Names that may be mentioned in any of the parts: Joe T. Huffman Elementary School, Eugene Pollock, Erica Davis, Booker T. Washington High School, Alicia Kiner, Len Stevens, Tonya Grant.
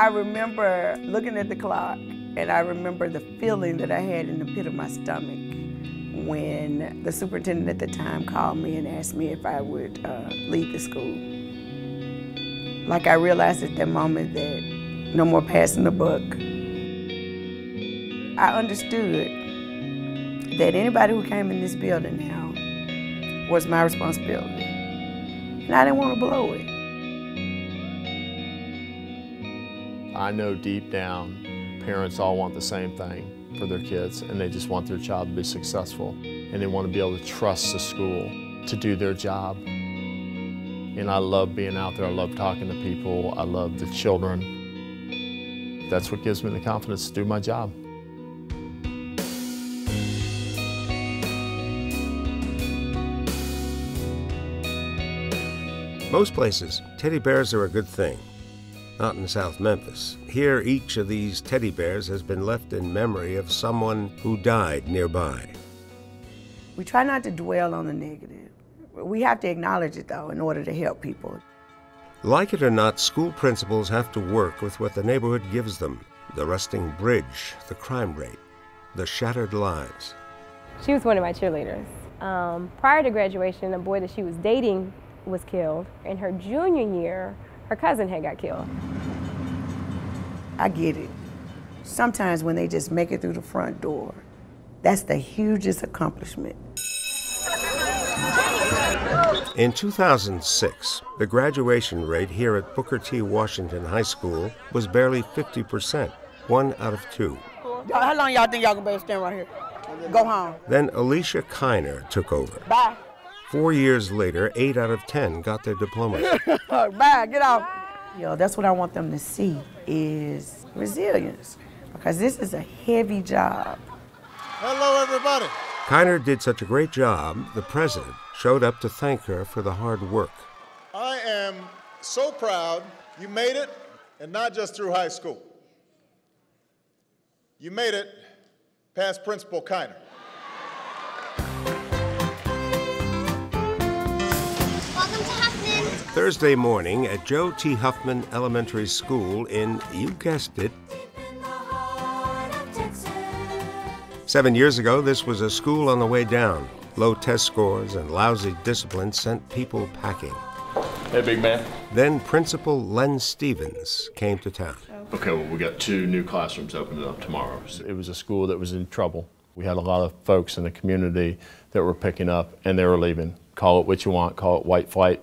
I remember looking at the clock, and I remember the feeling that I had in the pit of my stomach when the superintendent at the time called me and asked me if I would leave the school. Like, I realized at that moment that no more passing the buck. I understood that anybody who came in this building now was my responsibility, and I didn't want to blow it. I know deep down, parents all want the same thing for their kids, and they just want their child to be successful, and they want to be able to trust the school to do their job. And I love being out there. I love talking to people. I love the children. That's what gives me the confidence to do my job. Most places, teddy bears are a good thing. Not in South Memphis. Here, each of these teddy bears has been left in memory of someone who died nearby. We try not to dwell on the negative. We have to acknowledge it, though, in order to help people. Like it or not, school principals have to work with what the neighborhood gives them. The rusting bridge, the crime rate, the shattered lives. She was one of my cheerleaders. Prior to graduation, a boy that she was dating was killed. In her junior year, her cousin had got killed. I get it. Sometimes when they just make it through the front door, that's the hugest accomplishment. In 2006, the graduation rate here at Booker T. Washington High School was barely 50%, 1 out of 2. How long y'all think y'all gonna be able to stand right here? Go home. Then Alicia Kiner took over. Bye. 4 years later, 8 out of 10 got their diplomas. Bye, get off. You know, that's what I want them to see, is resilience, because this is a heavy job. Hello, everybody. Kiner did such a great job, the president showed up to thank her for the hard work. I am so proud you made it, and not just through high school. You made it past Principal Kiner. Thursday morning at Joe T. Huffman Elementary School in, you guessed it, 7 years ago, this was a school on the way down. Low test scores and lousy discipline sent people packing. Hey, big man. Then Principal Len Stevens came to town. Okay, well, we got 2 new classrooms opening up tomorrow. It was a school that was in trouble. We had a lot of folks in the community that were picking up, and they were leaving. Call it what you want, call it white flight.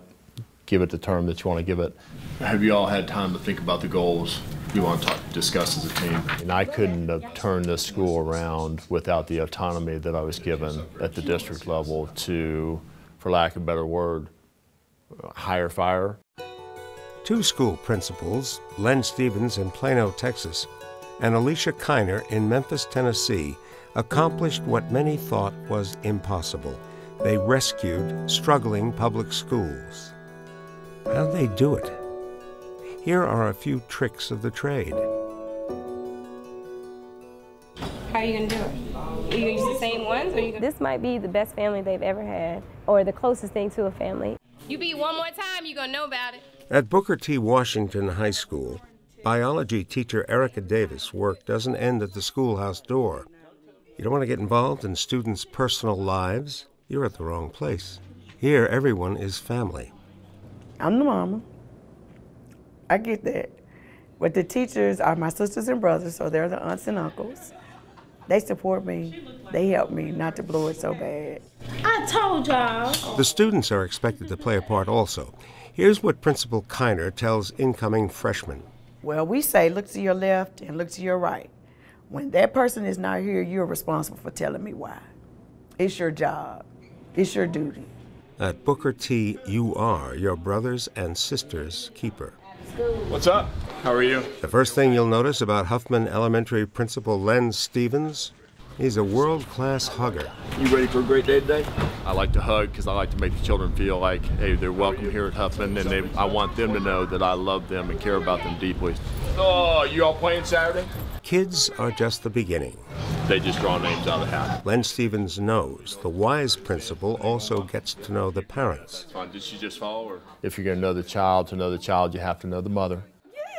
Give it the term that you want to give it. Have you all had time to think about the goals you want to discuss as a team? And I couldn't have turned this school around without the autonomy that I was given at the district level to, for lack of a better word, hire fire. 2 school principals, Len Stevens in Plano, Texas, and Alicia Kiner in Memphis, Tennessee, accomplished what many thought was impossible. They rescued struggling public schools. How'd they do it? Here are a few tricks of the trade. How are you gonna do it? Are you gonna use the same ones? Or you this might be the best family they've ever had, or the closest thing to a family. You beat one more time, you're gonna know about it. At Booker T. Washington High School, biology teacher Erica Davis' work doesn't end at the schoolhouse door. You don't want to get involved in students' personal lives? You're at the wrong place. Here, everyone is family. I'm the mama, I get that. But the teachers are my sisters and brothers, so they're the aunts and uncles. They support me, they help me not to blow it so bad. I told y'all. The students are expected to play a part also. Here's what Principal Kiner tells incoming freshmen. Well, we say, look to your left and look to your right. When that person is not here, you're responsible for telling me why. It's your job, it's your duty. At Booker T, you are your brother's and sister's keeper. What's up? How are you? The first thing you'll notice about Huffman Elementary Principal Len Stevens, he's a world-class hugger. You ready for a great day today? I like to hug because I like to make the children feel like, hey, they're welcome here at Huffman, and I want them to know that I love them and care about them deeply. Oh, you all playing Saturday? Kids are just the beginning. They just draw names out of the hat. Len Stevens knows the wise principal also gets to know the parents. Did she just follow her? If you're going to know the child, you have to know the mother.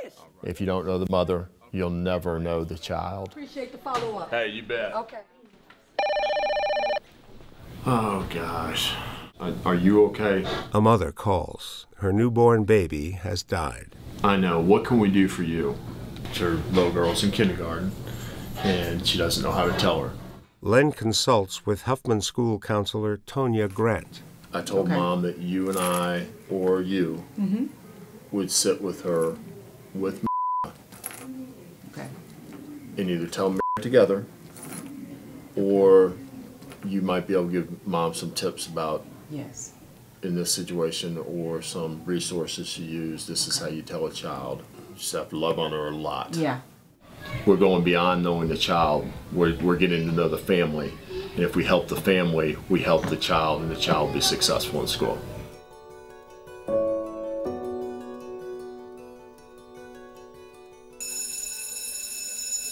Yes. If you don't know the mother, you'll never know the child. Appreciate the follow-up. Hey, you bet. Okay. Oh, gosh. Are you okay? A mother calls. Her newborn baby has died. I know. What can we do for you? Her little girl's in kindergarten, and she doesn't know how to tell her. Len consults with Huffman School Counselor Tonya Grant. I told Mom that you and I, or you, would sit with her, with and either tell me together, or you might be able to give Mom some tips about in this situation, or some resources to use. This is how you tell a child. You just have to love on her a lot. Yeah. We're going beyond knowing the child. We're getting to know the family. And if we help the family, we help the child, and the child will be successful in school.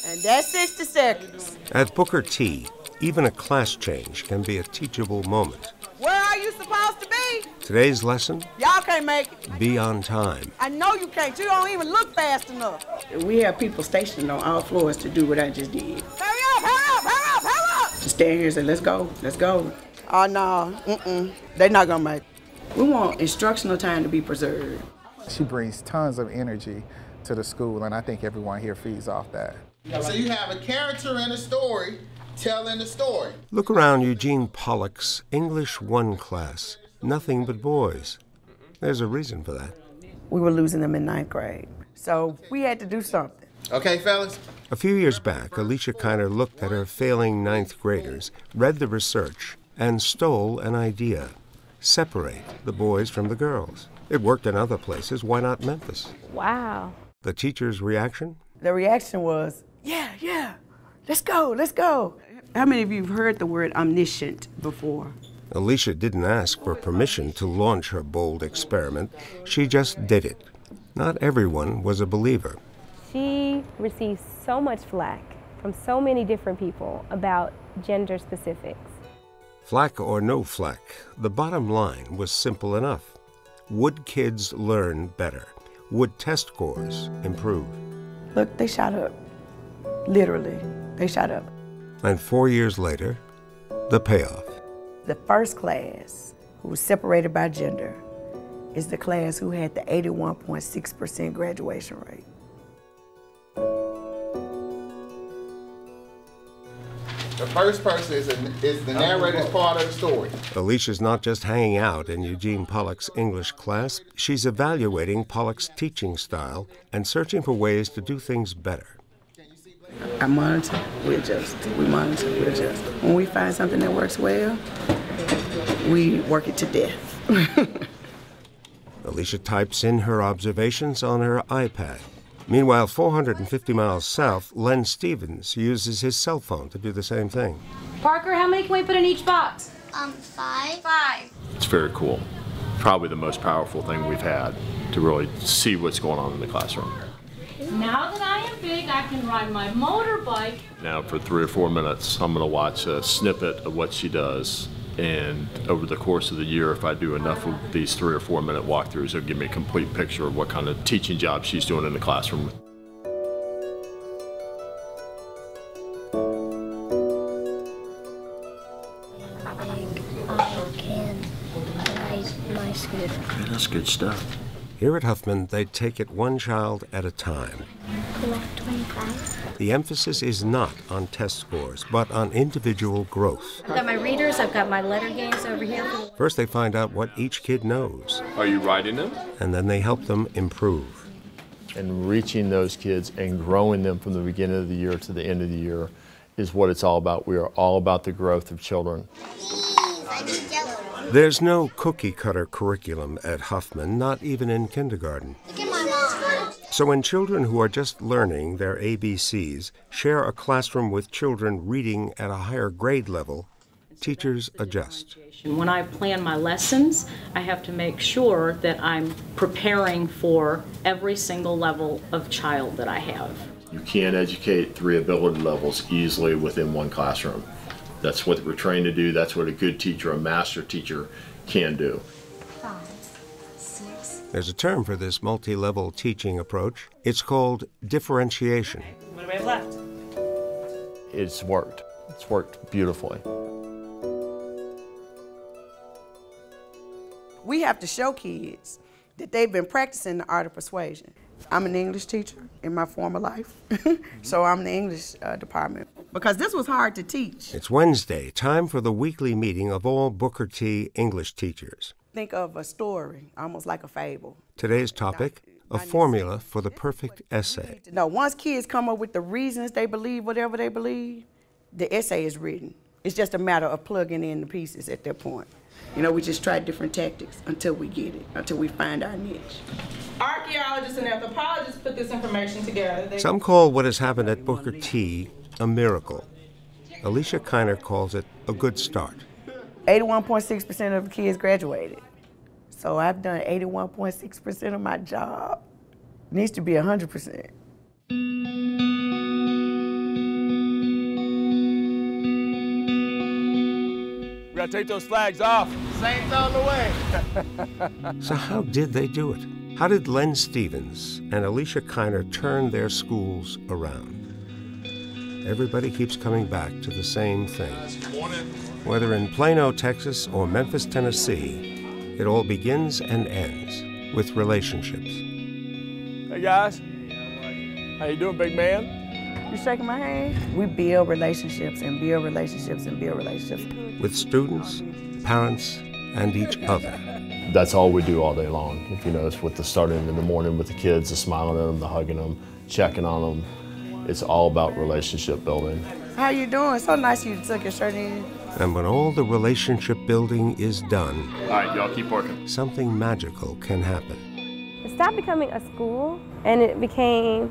And that's 60 seconds. At Booker T, even a class change can be a teachable moment. Where are you supposed to be? Today's lesson? Y'all can't make it. Be on time. I know you can't. You don't even look fast enough. We have people stationed on all floors to do what I just did. Hurry up, hurry up, hurry up, hurry up! Just stand here and say, let's go, let's go. Oh, no, they're not gonna make it. We want instructional time to be preserved. She brings tons of energy to the school, and I think everyone here feeds off that. So you have a character in a story, telling the story. Look around Eugene Pollock's English 1 class. Nothing but boys. There's a reason for that. We were losing them in 9th grade, so we had to do something. Okay, fellas. A few years back, Alicia Kiner looked at her failing 9th graders, read the research, and stole an idea. Separate the boys from the girls. It worked in other places. Why not Memphis? Wow. The teacher's reaction? The reaction was, yeah, yeah. Let's go, let's go. How many of you have heard the word omniscient before? Alicia didn't ask for permission to launch her bold experiment. She just did it. Not everyone was a believer. She received so much flack from so many different people about gender specifics. Flack or no flack, the bottom line was simple enough. Would kids learn better? Would test scores improve? Look, they shot up. Literally. They shot up. And 4 years later, the payoff. The first class who was separated by gender is the class who had the 81.6% graduation rate. The first person is the narrator's part of the story. Alicia's not just hanging out in Eugene Pollock's English class. She's evaluating Pollock's teaching style and searching for ways to do things better. I monitor, we adjust, we monitor, we adjust. When we find something that works well, we work it to death. Alicia types in her observations on her iPad. Meanwhile, 450 miles south, Len Stevens uses his cell phone to do the same thing. Parker, how many can we put in each box? 5. 5. It's very cool. Probably the most powerful thing we've had to really see what's going on in the classroom. Now that I am big, I can ride my motorbike. Now for 3 or 4 minutes, I'm gonna watch a snippet of what she does. And over the course of the year, if I do enough of these 3 or 4 minute walkthroughs, it'll give me a complete picture of what kind of teaching job she's doing in the classroom. I can organize my school. Man, that's good stuff. Here at Huffman, they take it one child at a time. The emphasis is not on test scores, but on individual growth. I've got my readers, I've got my letter games over here. First, they find out what each kid knows. Are you writing them? And then they help them improve. And reaching those kids and growing them from the beginning of the year to the end of the year is what it's all about. We are all about the growth of children. There's no cookie-cutter curriculum at Huffman, not even in kindergarten. So when children who are just learning their ABCs share a classroom with children reading at a higher grade level, teachers adjust. When I plan my lessons, I have to make sure that I'm preparing for every single level of child that I have. You can't educate 3 ability levels easily within one classroom. That's what we're trained to do. That's what a good teacher, a master teacher, can do. 5, 6, There's a term for this multi-level teaching approach. It's called differentiation. Okay, what do we have left? It's worked. It's worked beautifully. We have to show kids that they've been practicing the art of persuasion. I'm an English teacher in my former life, so I'm in the English department, because this was hard to teach. It's Wednesday, time for the weekly meeting of all Booker T. English teachers. Think of a story, almost like a fable. Today's topic, a formula for the perfect essay. No, once kids come up with the reasons they believe whatever they believe, the essay is written. It's just a matter of plugging in the pieces at that point. You know, we just try different tactics until we get it, until we find our niche. Archaeologists and anthropologists put this information together. Some call what has happened at Booker T a miracle. Alicia Kiner calls it a good start. 81.6% of the kids graduated. So I've done 81.6% of my job. It needs to be 100%. We gotta take those flags off. Saints on the way. So how did they do it? How did Len Stevens and Alicia Kiner turn their schools around? Everybody keeps coming back to the same thing. Whether in Plano, Texas, or Memphis, Tennessee, it all begins and ends with relationships. Hey guys, how you doing, big man? You shaking my hand? We build relationships and build relationships and build relationships. With students, parents, and each other. That's all we do all day long. If you notice, with the starting in the morning with the kids, the smiling at them, the hugging them, checking on them. It's all about relationship building. How you doing? So nice you took your shirt in. And when all the relationship building is done, all right, y'all keep working. Something magical can happen. It stopped becoming a school, and it became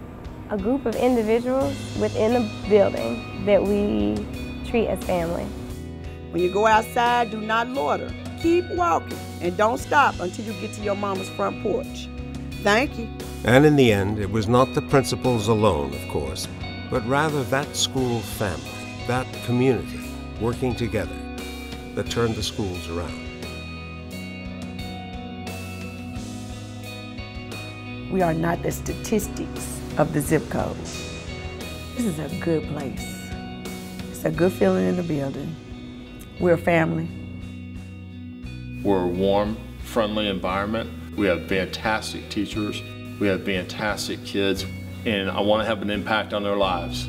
a group of individuals within the building that we treat as family. When you go outside, do not loiter. Keep walking and don't stop until you get to your mama's front porch. Thank you. And in the end, it was not the principals alone, of course, but rather that school family, that community working together that turned the schools around. We are not the statistics of the zip code. This is a good place. It's a good feeling in the building. We're a family. We're a warm, friendly environment. We have fantastic teachers. We have fantastic kids. And I want to have an impact on their lives.